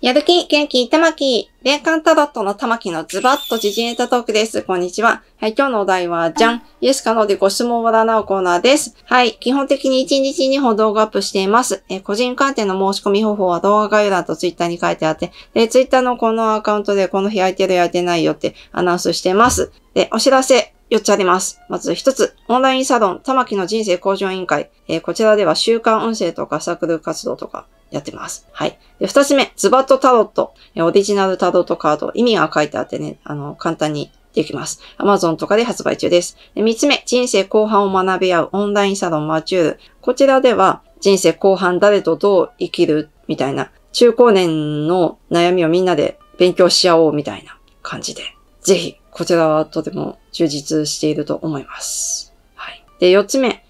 やる気、元気、玉木、霊感タロットの玉木のズバッと時事ネタトークです。こんにちは。はい、今日のお題は、じゃん。イエスかノーでご質問をもらうコーナーです。はい、基本的に1日2本動画アップしています。個人観点の申し込み方法は動画概要欄とツイッターに書いてあって、で、ツイッターのこのアカウントでこの日空いてる空いてないよってアナウンスしてます。で、お知らせ。4つあります。まず1つ、オンラインサロン、玉木の人生向上委員会。こちらでは週刊運勢とかサークル活動とかやってます。はい。で、2つ目、ズバッとタロット。オリジナルタロットカード。意味が書いてあってね、簡単にできます。Amazon とかで発売中です。で、3つ目、人生後半を学び合うオンラインサロンマチュール。こちらでは、人生後半誰とどう生きるみたいな、中高年の悩みをみんなで勉強し合おうみたいな感じで。ぜひ、こちらはとても充実していると思います。はい。で、4つ目、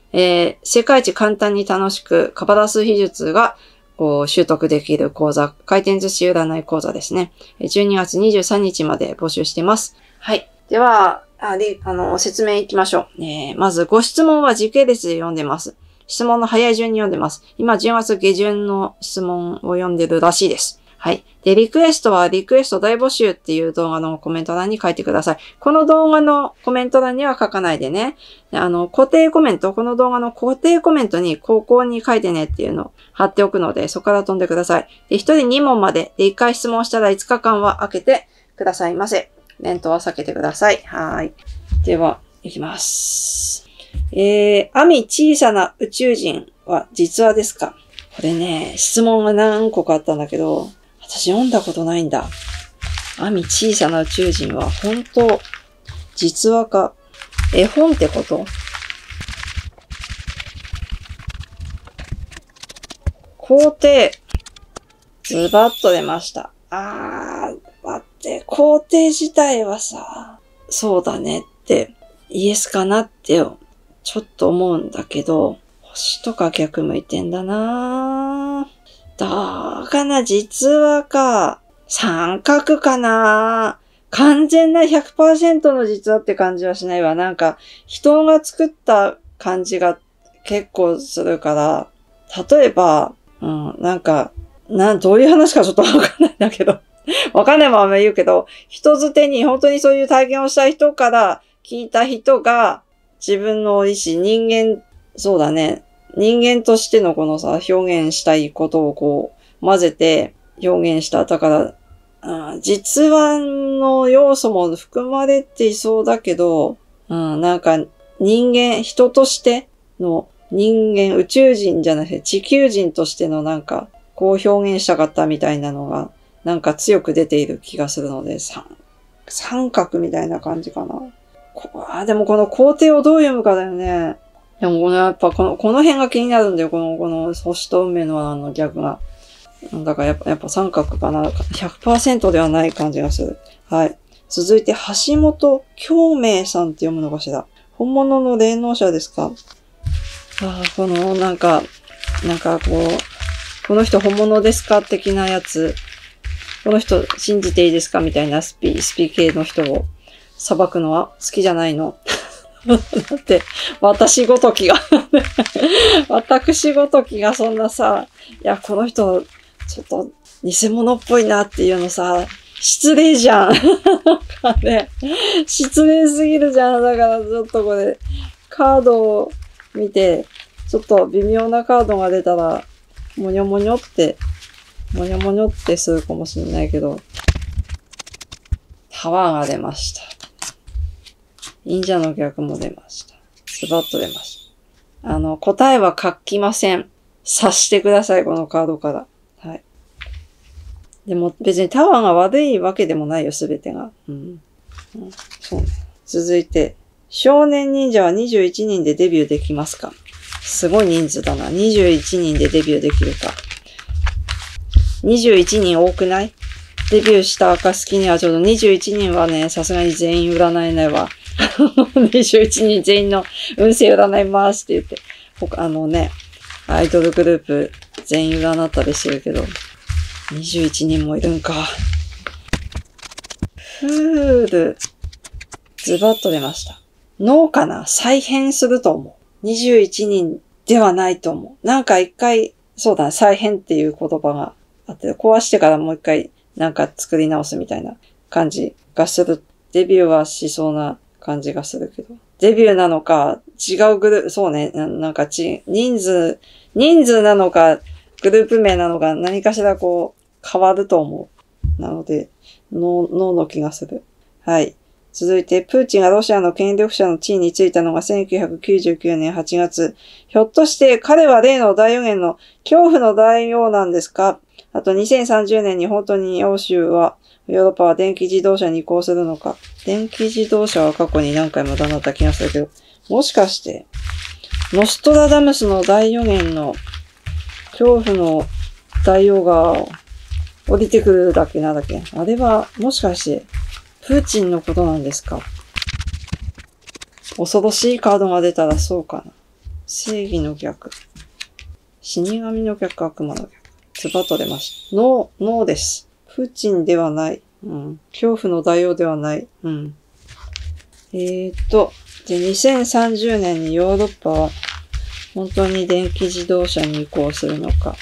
世界一簡単に楽しくカバラ数秘術がこう習得できる講座、回転寿司占い講座ですね。12月23日まで募集しています。はい。では、説明いきましょう。まず、ご質問は時系列で読んでます。質問の早い順に読んでます。今、10月下旬の質問を読んでるらしいです。はい。で、リクエストはリクエスト大募集っていう動画のコメント欄に書いてください。この動画のコメント欄には書かないでね。固定コメント、この動画の固定コメントにここに書いてねっていうのを貼っておくので、そこから飛んでください。で、1人2問まで。で、1回質問したら5日間は空けてくださいませ。連投は避けてください。はい。では、いきます。アミ小さな宇宙人は実話ですか？これね、質問が何個かあったんだけど、私読んだことないんだ。アミ小さな宇宙人は本当、実話か、絵本ってこと？皇帝、ズバッと出ました。待って、皇帝自体はさ、そうだねって、イエスかなって、ちょっと思うんだけど、星とか逆向いてんだなぁ。どうかな？実話か。三角かな？完全な 100% の実話って感じはしないわ。なんか、人が作った感じが結構するから、例えば、なんか、どういう話かちょっとわかんないんだけど、わかんないまま言うけど、人づてに本当にそういう体験をした人から聞いた人が、自分の意思、人間、そうだね。人間としてのこのさ、表現したいことをこう、混ぜて表現した。だから、実話の要素も含まれていそうだけど、なんか人間、人としての人間、宇宙人じゃなくて地球人としてのなんか、こう表現したかったみたいなのが、なんか強く出ている気がするので、三角みたいな感じかな。でもこの工程をどう読むかだよね。でもこのやっぱこの辺が気になるんだよ。この星と運命の逆が。だからやっぱ三角かな。100% ではない感じがする。はい。続いて、橋本京明さんって読むのかしら。本物の霊能者ですか？このなんかこの人本物ですか的なやつ。この人信じていいですかみたいなスピ系の人を裁くのは好きじゃないの。だって、私ごときがそんなさ、いや、この人、ちょっと、偽物っぽいなっていうのさ、失礼じゃん。ね、失礼すぎるじゃん。だから、ちょっとこれ、カードを見て、ちょっと微妙なカードが出たら、もにょもにょってするかもしれないけど、タワーが出ました。忍者の逆も出ました。ズバッと出ました。答えは書きません。察してください、このカードから。はい。でも別にタワーが悪いわけでもないよ、すべてが。そうね。続いて、少年忍者は21人でデビューできますか？すごい人数だな。21人でデビューできるか。21人多くない？デビューした暁にはちょうど21人はね、さすがに全員占えないわ。21人全員の運勢占いますって言って、アイドルグループ全員占ったりしてるけど、21人もいるんか。フール。ズバッと出ました。脳かな？再編すると思う。21人ではないと思う。なんか一回、そうだ、再編っていう言葉が壊してからもう一回なんか作り直すみたいな感じがする。デビューはしそうな感じがするけど。デビューなのか、違うグループ、そうね、人数なのか、グループ名なのか、何かしらこう、変わると思う。なので、ノーの気がする。はい。続いて、プーチンがロシアの権力者の地位に就いたのが1999年8月。ひょっとして彼は例の大予言の恐怖の大王なんですか？あと2030年に本当にヨーロッパは電気自動車に移行するのか。電気自動車は過去に何回もだなった気がするけど、もしかして、ノストラダムスの大予言の恐怖の大王が降りてくるだけなんだっけ。あれは、もしかして、プーチンのことなんですか？恐ろしいカードが出たらそうかな。正義の逆。死神の逆、悪魔の逆。つば取れました。ノーです。プーチンではない。うん。恐怖の大王ではない。うん。で、2030年にヨーロッパは本当に電気自動車に移行するのか。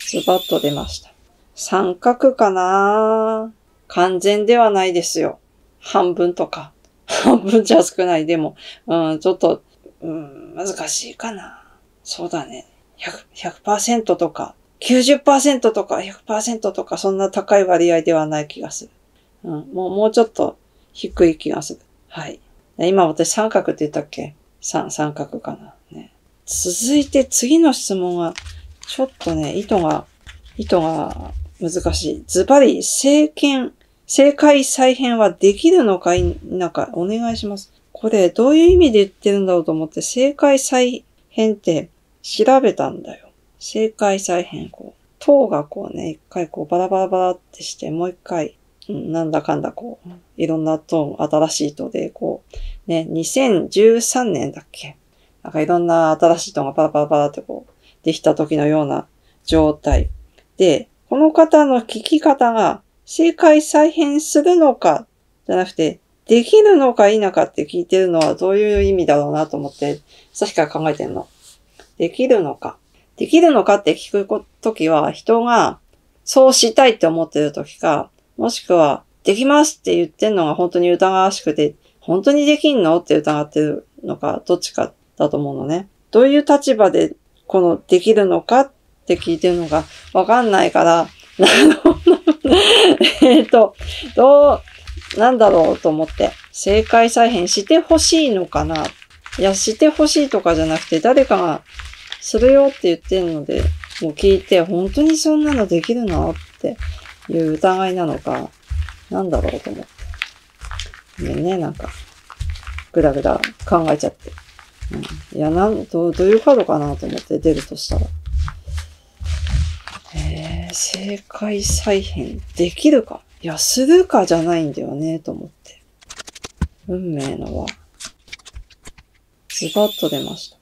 つば取れました。三角かな？完全ではないですよ。半分とか。半分じゃ少ない。でも、うん、ちょっと、うん、難しいかな。そうだね。100% とか、90% とか、100% とか、そんな高い割合ではない気がする。うん、もうちょっと低い気がする。はい。今私三角って言ったっけ？三角かな。ね。続いて次の質問が、ちょっとね、意図が難しい。ズバリ、政界再編はできるのか否か、お願いします。これ、どういう意味で言ってるんだろうと思って、政界再編って調べたんだよ。政界再編、こう、党がこうね、一回こう、バラバラバラってして、もう一回、なんだかんだこう、いろんな党、新しい党で、こう、ね、2013年だっけ？なんかいろんな新しい党がバラバラバラってこう、できた時のような状態。で、この方の聞き方が、政界再編するのか、じゃなくて、できるのか否かって聞いてるのはどういう意味だろうなと思って、さっきから考えてんの。できるのか。できるのかって聞くときは、人がそうしたいって思ってるときか、もしくは、できますって言ってんのが本当に疑わしくて、本当にできんのって疑ってるのか、どっちかだと思うのね。どういう立場で、この、できるのかって聞いてるのがわかんないから、なんだろうと思って、政界再編してほしいのかな？いや、してほしいとかじゃなくて、誰かがするよって言ってるので、もう聞いて、本当にそんなのできるの？っていう疑いなのか、なんだろうと思って。でね、なんか、ぐだぐだ考えちゃって。うん、いや、どういうカードかなと思って出るとしたら。政界再編できるか？いや、するかじゃないんだよね、と思って。運命の輪。ズバッと出ました。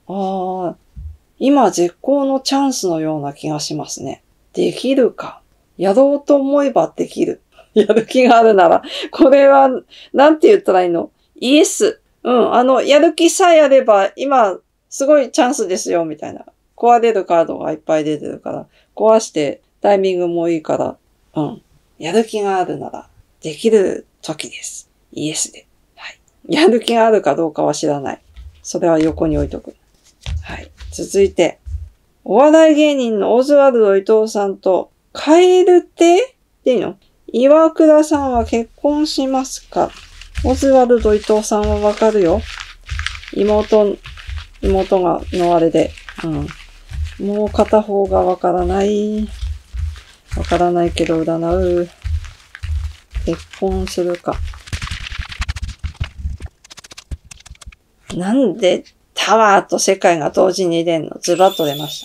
今絶好のチャンスのような気がしますね。できるか。やろうと思えばできる。やる気があるなら、これは、なんて言ったらいいの？イエス。うん、やる気さえあれば、今、すごいチャンスですよ、みたいな。壊れるカードがいっぱい出てるから、壊して、タイミングもいいから、うん。やる気があるなら、できる時です。イエスで。はい。やる気があるかどうかは知らない。それは横に置いとく。はい。続いて、お笑い芸人のオズワルド伊藤さんと、カエルテでいいの？岩倉さんは結婚しますか？オズワルド伊藤さんはわかるよ。妹がのあれで。うん。もう片方がわからない。わからないけど占う。結婚するか。なんでタワーと世界が同時に出んの？ズバッと出まし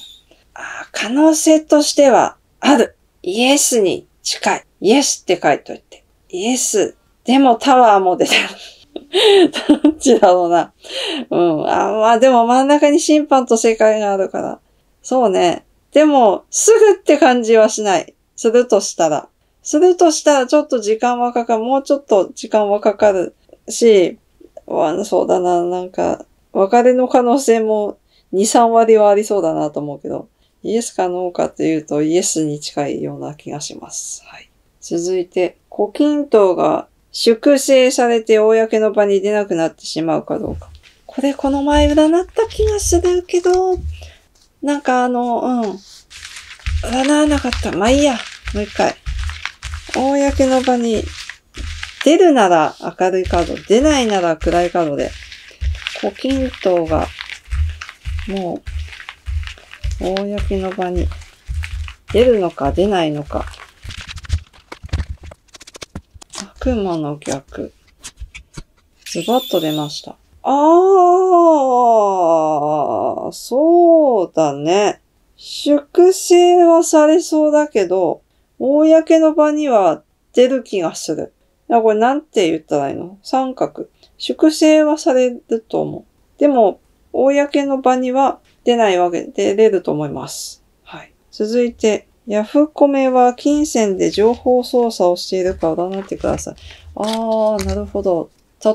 た。可能性としてはある。イエスに近い。イエスって書いといて。イエス。でもタワーも出てる。どっちだろうな。うん。まあでも真ん中に審判と世界があるから。そうね。でも、すぐって感じはしない。するとしたらちょっと時間はかかる。もうちょっと時間はかかるし、そうだな。なんか、別れの可能性も2、3割はありそうだなと思うけど、イエスかノーかというとイエスに近いような気がします。はい。続いて、胡錦涛が粛清されて公の場に出なくなってしまうかどうか。これこの前占った気がするけど、なんか占わなかった。まあいいや。もう一回。公の場に出るなら明るいカード、出ないなら暗いカードで、胡錦涛がもう公の場に出るのか出ないのか。悪魔の逆。ズバッと出ました。ああ、そうだね。粛清はされそうだけど、公の場には出る気がする。これなんて言ったらいいの？三角。粛清はされると思う。でも、公の場には出ないわけで出ると思います。はい。続いて、ヤフコメは金銭で情報操作をしているか占ってください。ああ、なるほど。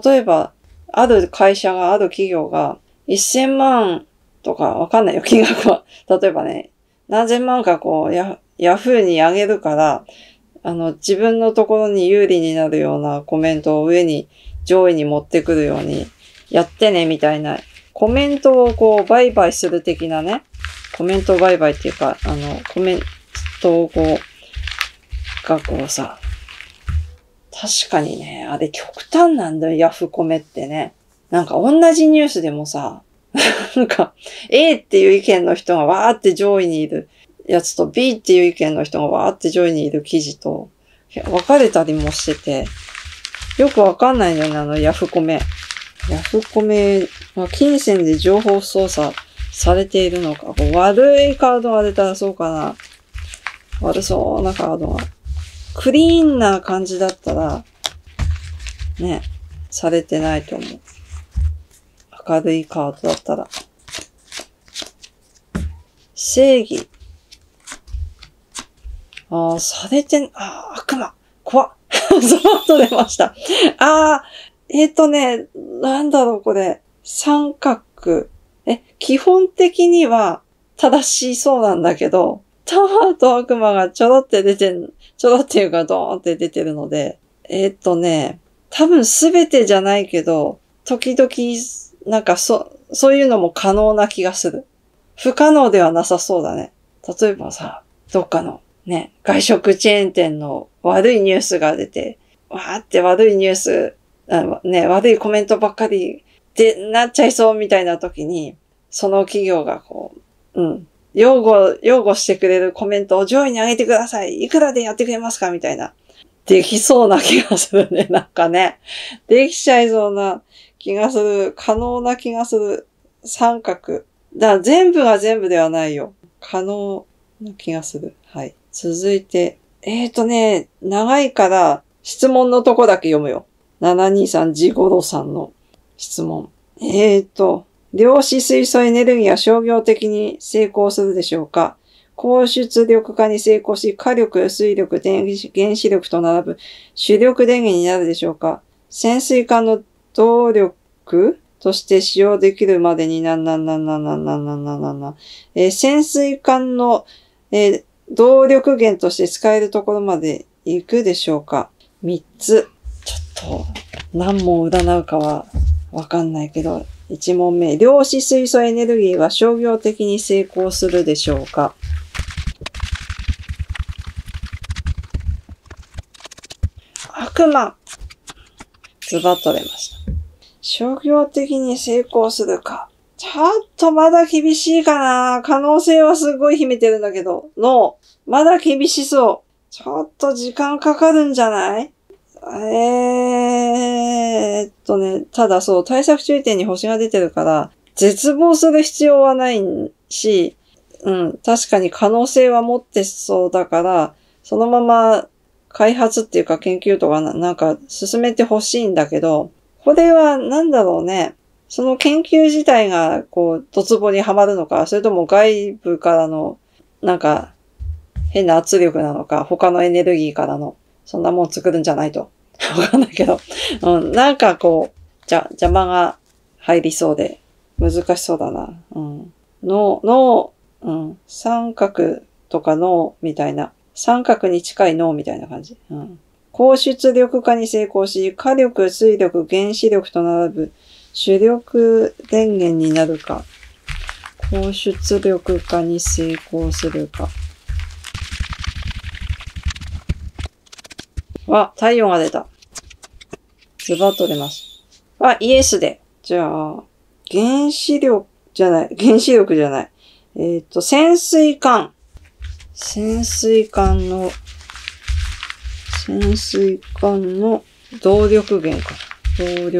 例えば、ある会社が、ある企業が、1000万とかわかんないよ、金額は。例えばね、何千万かこう、ヤフーにあげるから、自分のところに有利になるようなコメントを上に、上位に持ってくるようにやってね、みたいな。コメントをこう、売買する的なね。コメント売買っていうか、コメントをこう、がこうさ。確かにね、あれ極端なんだよ、ヤフコメってね。なんか同じニュースでもさ、なんか A っていう意見の人がわーって上位にいる。やつと B っていう意見の人がわーって上位にいる記事と分かれたりもしてて、よくわかんないよね、ヤフコメ。ヤフコメは金銭で情報操作されているのか。悪いカードが出たらそうかな。悪そうなカードが。クリーンな感じだったら、ね、されてないと思う。明るいカードだったら。正義。ああ、されてん、ああ、悪魔。怖っ。ズバッと出ました。ああ、なんだろう、これ。三角。基本的には正しそうなんだけど、タワーと悪魔がちょろって出てん、ちょろっていうかドーンって出てるので、多分すべてじゃないけど、時々、なんかそういうのも可能な気がする。不可能ではなさそうだね。例えばさ、どっかの、ね、外食チェーン店の悪いニュースが出て、わーって悪いニュース、ね、悪いコメントばっかりでなっちゃいそうみたいな時に、その企業がこう、擁護してくれるコメントを上位に上げてください。いくらでやってくれますかみたいな。できそうな気がするね。なんかね。できちゃいそうな気がする。可能な気がする。三角。だから全部が全部ではないよ。可能な気がする。はい。続いて、長いから質問のとこだけ読むよ。723ジゴロさんの質問。量子水素エネルギーは商業的に成功するでしょうか？高出力化に成功し、火力、水力、原子力と並ぶ主力電源になるでしょうか？潜水艦の動力として使用できるまでに潜水艦の、動力源として使えるところまで行くでしょうか？3つ。ちょっと、何問占うかはわかんないけど、1問目。量子水素エネルギーは商業的に成功するでしょうか？悪魔。ズバッと出ました。商業的に成功するか。ちょっとまだ厳しいかな。可能性はすごい秘めてるんだけど。の、まだ厳しそう。ちょっと時間かかるんじゃない？ただそう、対策注意点に星が出てるから、絶望する必要はないし、確かに可能性は持ってそうだから、そのまま開発っていうか研究とかなんか進めてほしいんだけど、これはなんだろうね。その研究自体が、こう、ドツボにはまるのか、それとも外部からの、なんか、変な圧力なのか、他のエネルギーからの、そんなもん作るんじゃないと。わかんないけど。なんかこう、邪魔が入りそうで、難しそうだな。の、三角とかのみたいな、三角に近いのみたいな感じ。高出力化に成功し、火力、水力、原子力と並ぶ主力電源になるか、高出力化に成功するかは、太陽が出た。ズバッと出ます。は、イエスで。じゃあ、原子力じゃない。潜水艦の動力源。潜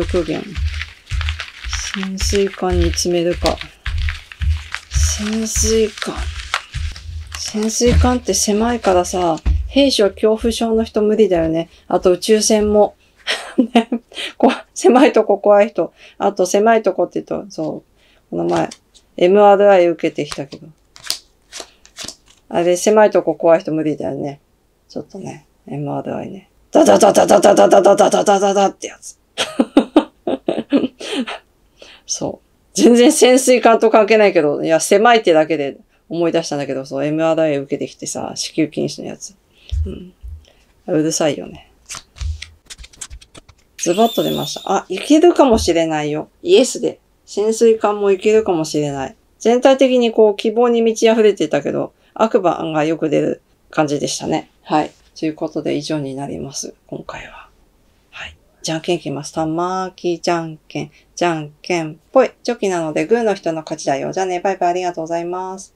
水艦に詰めるか。潜水艦って狭いからさ、兵士は恐怖症の人無理だよね。あと宇宙船も。ね、狭いとこ怖い人。あと狭いとこって言うと、そう。この前、MRI 受けてきたけど。あれ、狭いとこ怖い人無理だよね。ちょっとね、MRI ね。ダダダダダダダダダダダダダってやつ。そう。全然潜水艦と関係ないけど、いや、狭いってだけで思い出したんだけど、そう、MRI 受けてきてさ、子宮筋腫のやつ。うるさいよね。ズバッと出ました。あ、いけるかもしれないよ。イエスで。潜水艦もいけるかもしれない。全体的にこう、希望に満ち溢れてたけど、悪魔がよく出る感じでしたね。はい。ということで以上になります。今回は。はい。じゃんけんいきます。たまーきじゃんけん。じゃんけんぽい。チョキなのでグーの人の勝ちだよ。じゃあね。バイバイ。ありがとうございます。